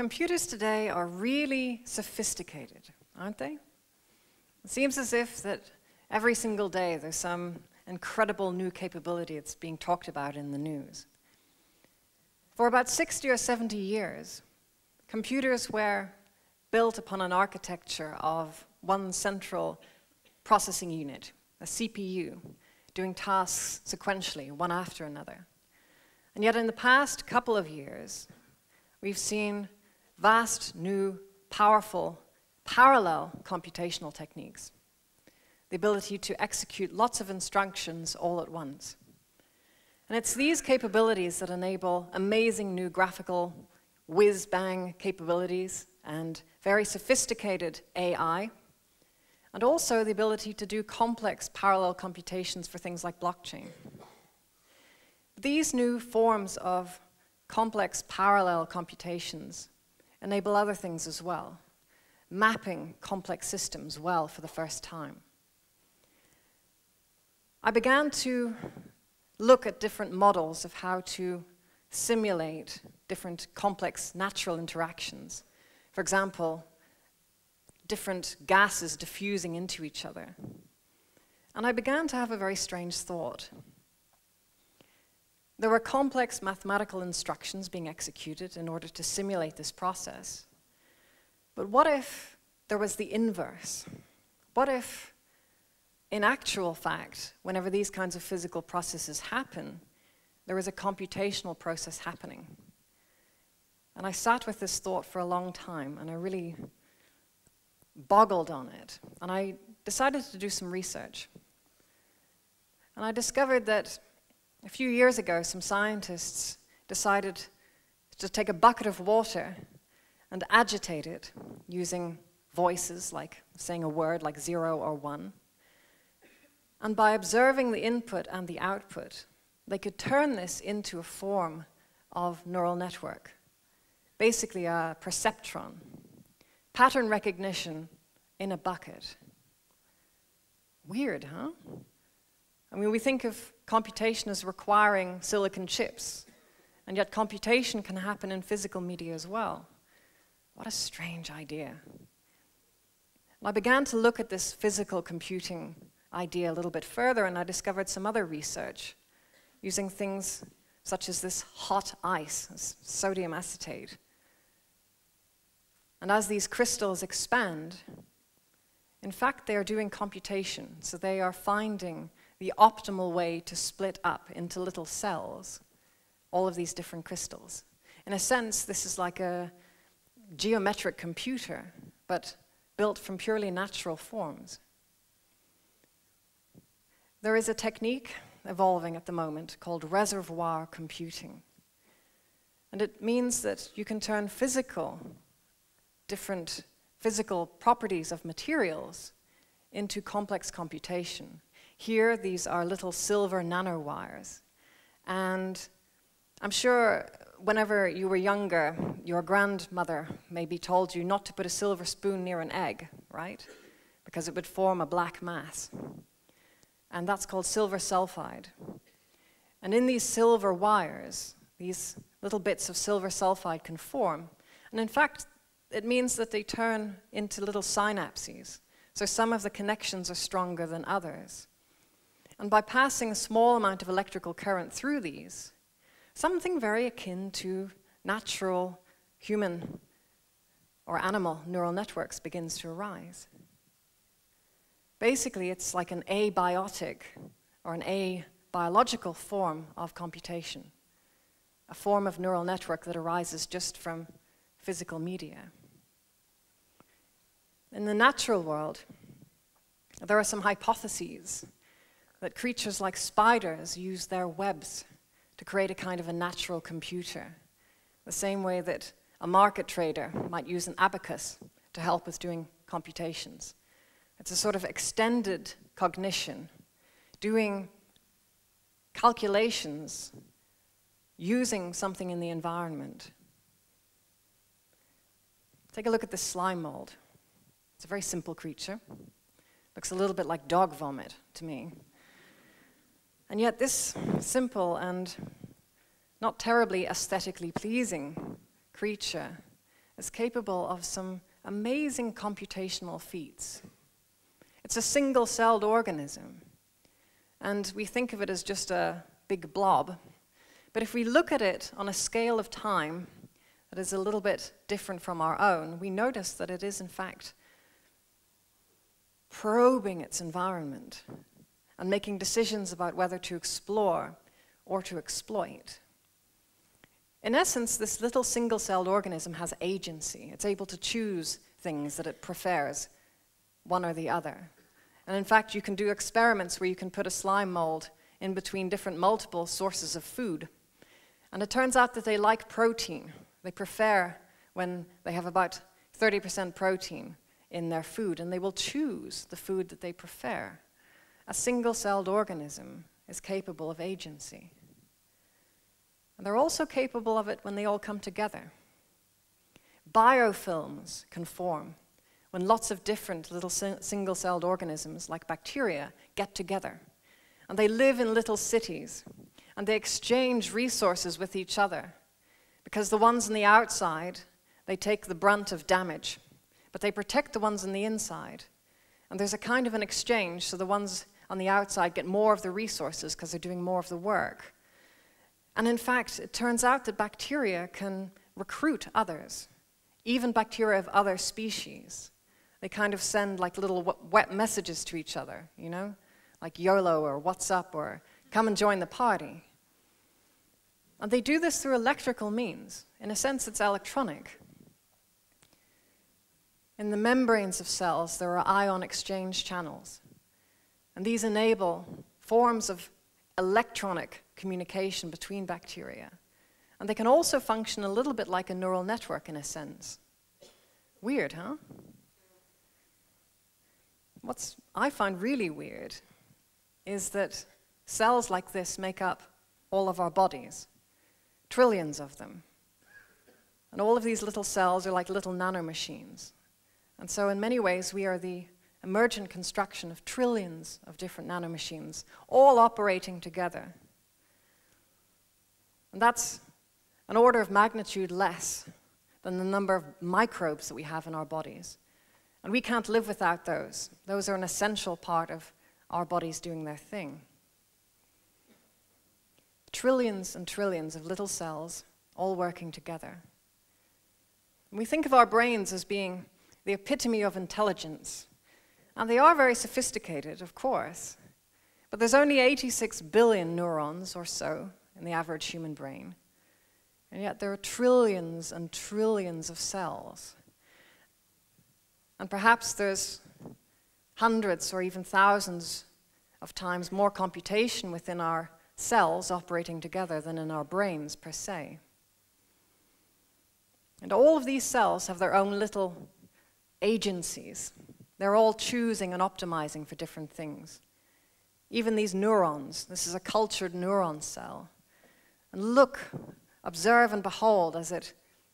Computers today are really sophisticated, aren't they? It seems as if that every single day there's some incredible new capability that's being talked about in the news. For about 60 or 70 years, computers were built upon an architecture of one central processing unit, a CPU, doing tasks sequentially, one after another. And yet in the past couple of years, we've seen vast, new, powerful, parallel computational techniques. The ability to execute lots of instructions all at once. And it's these capabilities that enable amazing new graphical whiz-bang capabilities and very sophisticated AI, and also the ability to do complex parallel computations for things like blockchain. These new forms of complex parallel computations enable other things as well, mapping complex systems well for the first time. I began to look at different models of how to simulate different complex natural interactions. For example, different gases diffusing into each other. And I began to have a very strange thought. There were complex mathematical instructions being executed in order to simulate this process. But what if there was the inverse? What if, in actual fact, whenever these kinds of physical processes happen, there is a computational process happening? And I sat with this thought for a long time, and I really boggled on it. And I decided to do some research. And I discovered that a few years ago, some scientists decided to take a bucket of water and agitate it using voices, like saying a word like 0 or 1. And by observing the input and the output, they could turn this into a form of neural network, basically a perceptron, pattern recognition in a bucket. Weird, huh? I mean, we think of computation as requiring silicon chips, and yet computation can happen in physical media as well. What a strange idea. And I began to look at this physical computing idea a little bit further, and I discovered some other research using things such as this hot ice, sodium acetate. And as these crystals expand, in fact, they are doing computation. So they are finding the optimal way to split up into little cells, all of these different crystals. In a sense, this is like a geometric computer, but built from purely natural forms. There is a technique evolving at the moment called reservoir computing. And it means that you can turn different physical properties of materials into complex computation. Here, these are little silver nanowires. And I'm sure whenever you were younger, your grandmother maybe told you not to put a silver spoon near an egg, right? Because it would form a black mass. And that's called silver sulfide. And in these silver wires, these little bits of silver sulfide can form. And in fact, it means that they turn into little synapses. So some of the connections are stronger than others. And by passing a small amount of electrical current through these, something very akin to natural human or animal neural networks begins to arise. Basically, it's like an abiotic or an abiological form of computation, a form of neural network that arises just from physical media. In the natural world, there are some hypotheses that creatures like spiders use their webs to create a kind of a natural computer, the same way that a market trader might use an abacus to help with doing computations. It's a sort of extended cognition, doing calculations using something in the environment. Take a look at this slime mold. It's a very simple creature. Looks a little bit like dog vomit to me. And yet this simple and not terribly aesthetically pleasing creature is capable of some amazing computational feats. It's a single-celled organism, and we think of it as just a big blob. But if we look at it on a scale of time that is a little bit different from our own, we notice that it is, in fact, probing its environment and making decisions about whether to explore or to exploit. In essence, this little single-celled organism has agency. It's able to choose things that it prefers, one or the other. And in fact, you can do experiments where you can put a slime mold in between different multiple sources of food. And it turns out that they like protein. They prefer when they have about 30% protein in their food, and they will choose the food that they prefer. A single-celled organism is capable of agency. And they're also capable of it when they all come together. Biofilms can form when lots of different little single-celled organisms, like bacteria, get together. And they live in little cities, and they exchange resources with each other, because the ones on the outside, they take the brunt of damage, but they protect the ones on the inside. And there's a kind of an exchange, so the ones on the outside get more of the resources because they're doing more of the work. And in fact, it turns out that bacteria can recruit others, even bacteria of other species. They kind of send like little wet messages to each other, you know? Like YOLO or what's up or come and join the party. And they do this through electrical means. In a sense, it's electronic. In the membranes of cells, there are ion exchange channels. And these enable forms of electronic communication between bacteria. And they can also function a little bit like a neural network, in a sense. Weird, huh? What I find really weird is that cells like this make up all of our bodies, trillions of them. And all of these little cells are like little nanomachines. And so in many ways, we are the emergent construction of trillions of different nanomachines, all operating together. And that's an order of magnitude less than the number of microbes that we have in our bodies. And we can't live without those. Those are an essential part of our bodies doing their thing. Trillions and trillions of little cells all working together. And we think of our brains as being the epitome of intelligence. And they are very sophisticated, of course. But there's only 86 billion neurons or so in the average human brain. And yet there are trillions and trillions of cells. And perhaps there's hundreds or even thousands of times more computation within our cells operating together than in our brains, per se. And all of these cells have their own little agencies. They're all choosing and optimizing for different things. Even these neurons, this is a cultured neuron cell. And look, observe and behold as it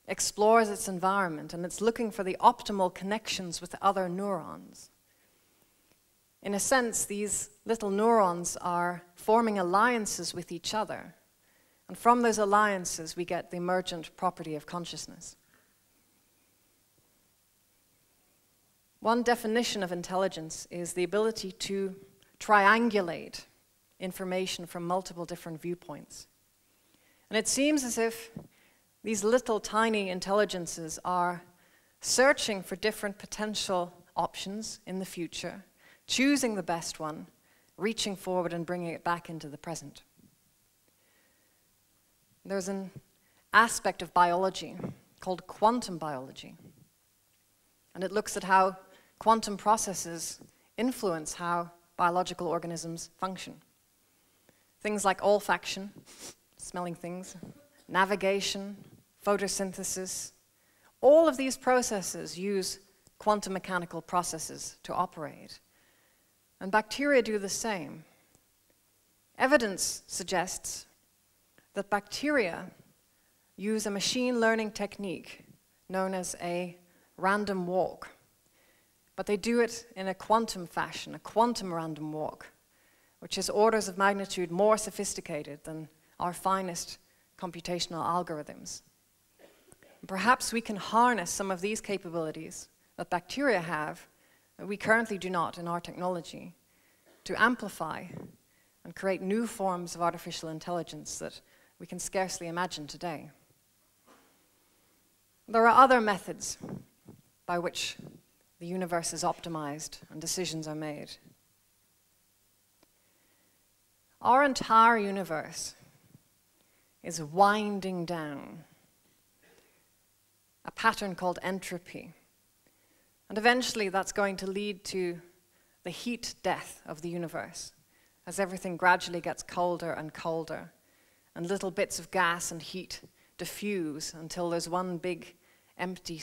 explores its environment, and it's looking for the optimal connections with other neurons. In a sense, these little neurons are forming alliances with each other. And from those alliances, we get the emergent property of consciousness. One definition of intelligence is the ability to triangulate information from multiple different viewpoints. And it seems as if these little tiny intelligences are searching for different potential options in the future, choosing the best one, reaching forward and bringing it back into the present. There's an aspect of biology called quantum biology. And it looks at how quantum processes influence how biological organisms function. Things like olfaction, smelling things, navigation, photosynthesis, all of these processes use quantum mechanical processes to operate. And bacteria do the same. Evidence suggests that bacteria use a machine learning technique known as a random walk. But they do it in a quantum fashion, a quantum random walk, which is orders of magnitude more sophisticated than our finest computational algorithms. Perhaps we can harness some of these capabilities that bacteria have that we currently do not in our technology to amplify and create new forms of artificial intelligence that we can scarcely imagine today. There are other methods by which the universe is optimized and decisions are made. Our entire universe is winding down, a pattern called entropy. And eventually that's going to lead to the heat death of the universe, as everything gradually gets colder and colder, and little bits of gas and heat diffuse until there's one big empty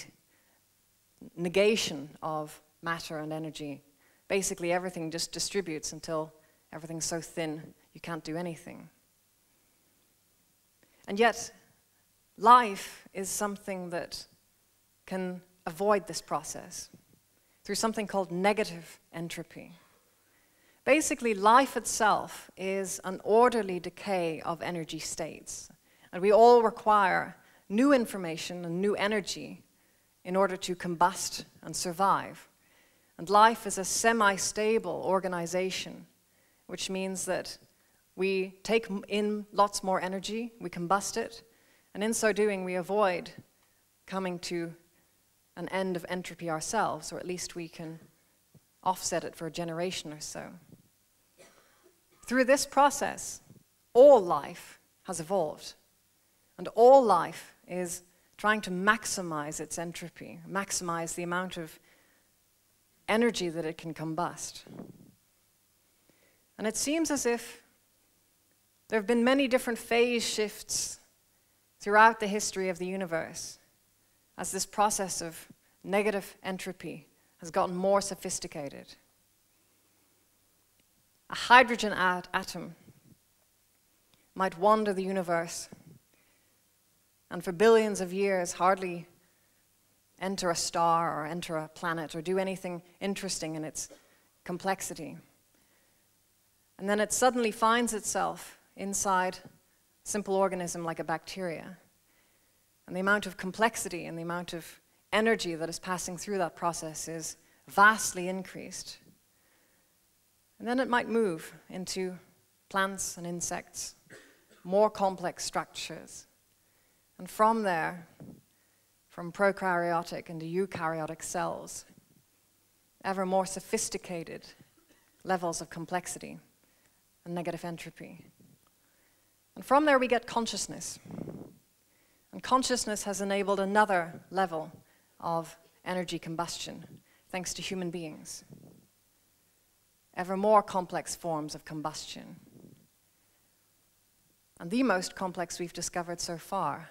negation of matter and energy. Basically everything just distributes until everything's so thin you can't do anything. And yet, life is something that can avoid this process through something called negative entropy. Basically, life itself is an orderly decay of energy states, and we all require new information and new energy in order to combust and survive. And life is a semi-stable organization, which means that we take in lots more energy, we combust it, and in so doing we avoid coming to an end of entropy ourselves, or at least we can offset it for a generation or so. Through this process, all life has evolved, and all life is trying to maximize its entropy, maximize the amount of energy that it can combust. And it seems as if there have been many different phase shifts throughout the history of the universe, as this process of negative entropy has gotten more sophisticated. A hydrogen atom might wander the universe and for billions of years hardly enter a star or enter a planet or do anything interesting in its complexity. And then it suddenly finds itself inside a simple organism like a bacteria. And the amount of complexity and the amount of energy that is passing through that process is vastly increased. And then it might move into plants and insects, more complex structures. And from there, from prokaryotic into eukaryotic cells, ever more sophisticated levels of complexity and negative entropy. And from there we get consciousness. And consciousness has enabled another level of energy combustion, thanks to human beings. Ever more complex forms of combustion. And the most complex we've discovered so far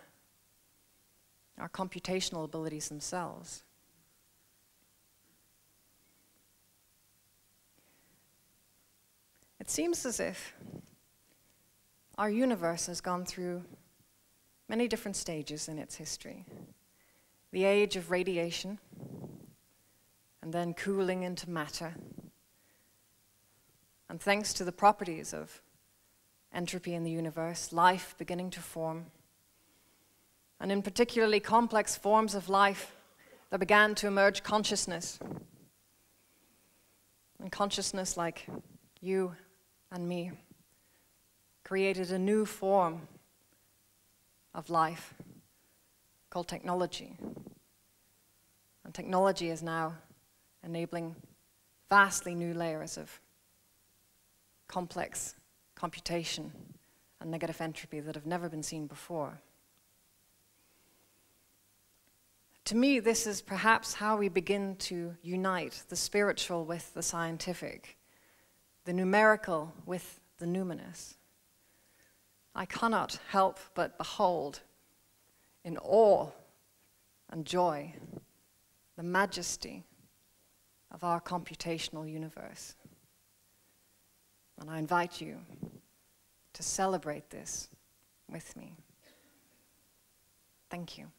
are computational abilities themselves. It seems as if our universe has gone through many different stages in its history. The age of radiation, and then cooling into matter. And thanks to the properties of entropy in the universe, life beginning to form. And in particularly complex forms of life, there began to emerge consciousness. And consciousness like you and me created a new form of life called technology. And technology is now enabling vastly new layers of complex computation and negative entropy that have never been seen before. To me, this is perhaps how we begin to unite the spiritual with the scientific, the numerical with the numinous. I cannot help but behold in awe and joy the majesty of our computational universe. And I invite you to celebrate this with me. Thank you.